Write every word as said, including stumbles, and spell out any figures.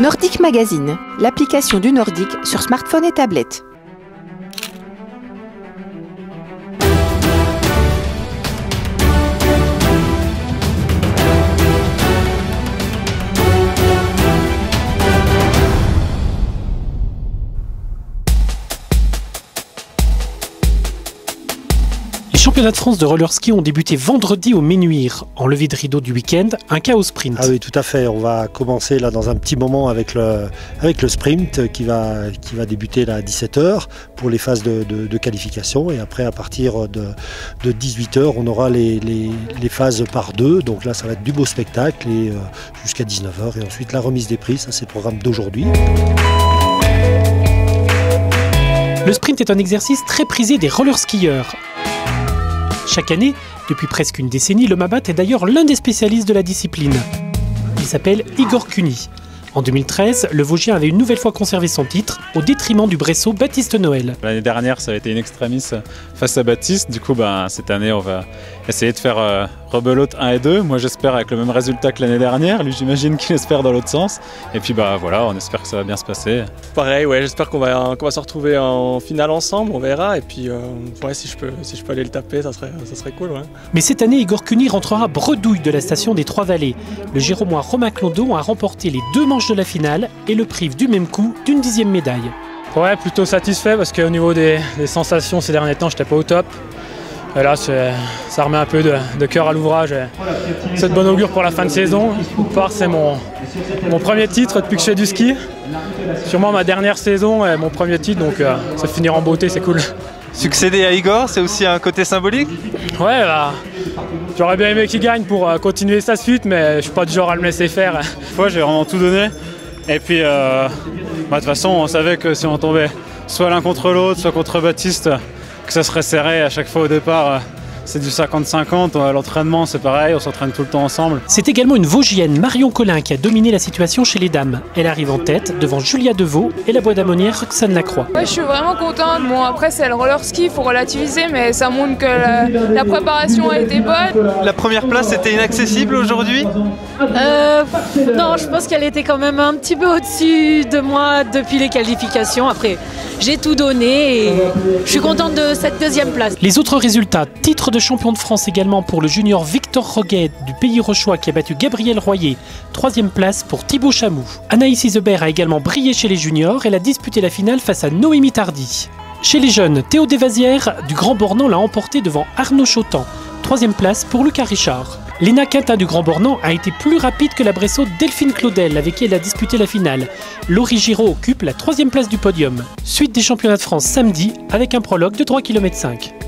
Nordic Magazine, l'application du Nordic sur smartphone et tablette. Les championnats de France de roller ski ont débuté vendredi aux Menuires. En levée de rideau du week-end, un chaos sprint. Ah oui, tout à fait. On va commencer là dans un petit moment avec le, avec le sprint qui va, qui va débuter là à dix-sept heures pour les phases de, de, de qualification. Et après, à partir de, de dix-huit heures, on aura les, les, les phases par deux. Donc là, ça va être du beau spectacle et euh, jusqu'à dix-neuf heures. Et ensuite, la remise des prix. Ça, c'est le programme d'aujourd'hui. Le sprint est un exercice très prisé des roller skieurs. Chaque année, depuis presque une décennie, le Mabat est d'ailleurs l'un des spécialistes de la discipline. Il s'appelle Igor Cuny. En deux mille treize, le Vosgien avait une nouvelle fois conservé son titre, au détriment du Bressaud Baptiste Noël. L'année dernière, ça a été une extremis face à Baptiste. Du coup, ben, cette année, on va essayer de faire euh, rebelote un et deux. Moi, j'espère avec le même résultat que l'année dernière. Lui, j'imagine qu'il espère dans l'autre sens. Et puis, ben, voilà, on espère que ça va bien se passer. Pareil, ouais, j'espère qu'on va, qu'on va se retrouver en finale ensemble, on verra. Et puis, euh, ouais, si, je peux, si je peux aller le taper, ça serait, ça serait cool. Ouais. Mais cette année, Igor Cuny rentrera bredouille de la station des Trois-Vallées. Le Géromois Romain Claudon a remporté les deux manches de la finale et le prive du même coup d'une dixième médaille. Ouais, plutôt satisfait parce qu'au niveau des, des sensations ces derniers temps, j'étais pas au top. Et là, ça remet un peu de, de cœur à l'ouvrage. C'est de bon augure pour la fin de saison. D'une part, c'est mon, mon premier titre depuis que je fais du ski. Sûrement ma dernière saison et mon premier titre, donc euh, ça finira en beauté, c'est cool. Succéder à Igor, c'est aussi un côté symbolique? Ouais, bah, j'aurais bien aimé qu'il gagne pour euh, continuer sa suite, mais je suis pas du genre à le laisser faire. Cette fois, j'ai vraiment tout donné. Et puis, euh, bah, de toute façon, on savait que si on tombait soit l'un contre l'autre, soit contre Baptiste, que ça serait serré à chaque fois au départ. C'est du cinquante cinquante, l'entraînement c'est pareil, on s'entraîne tout le temps ensemble. C'est également une Vosgienne, Marion Colin, qui a dominé la situation chez les dames. Elle arrive en tête devant Julia Deveau et la Bois-d'Ammonière Roxane Lacroix. Ouais, je suis vraiment contente. Bon, après c'est le roller ski, il faut relativiser, mais ça montre que la, la préparation a été bonne. La première place était inaccessible aujourd'hui? euh, Non, je pense qu'elle était quand même un petit peu au-dessus de moi depuis les qualifications. Après, j'ai tout donné et je suis contente de cette deuxième place. Les autres résultats, titre de champion de France également pour le junior Victor Roguet du Pays Rochois qui a battu Gabriel Royer. Troisième place pour Thibaut Chamoux. Anaïs Ysebaert a également brillé chez les juniors. Elle a disputé la finale face à Noémie Tardy. Chez les jeunes, Théo Deswazière du Grand Bornand l'a emporté devant Arnaud Chotan. Troisième place pour Lucas Richard. Léna Quintin du Grand Bornand a été plus rapide que la Bressaud Delphine Claudel avec qui elle a disputé la finale. Laurie Giraud occupe la troisième place du podium. Suite des championnats de France samedi avec un prologue de trois virgule cinq kilomètres.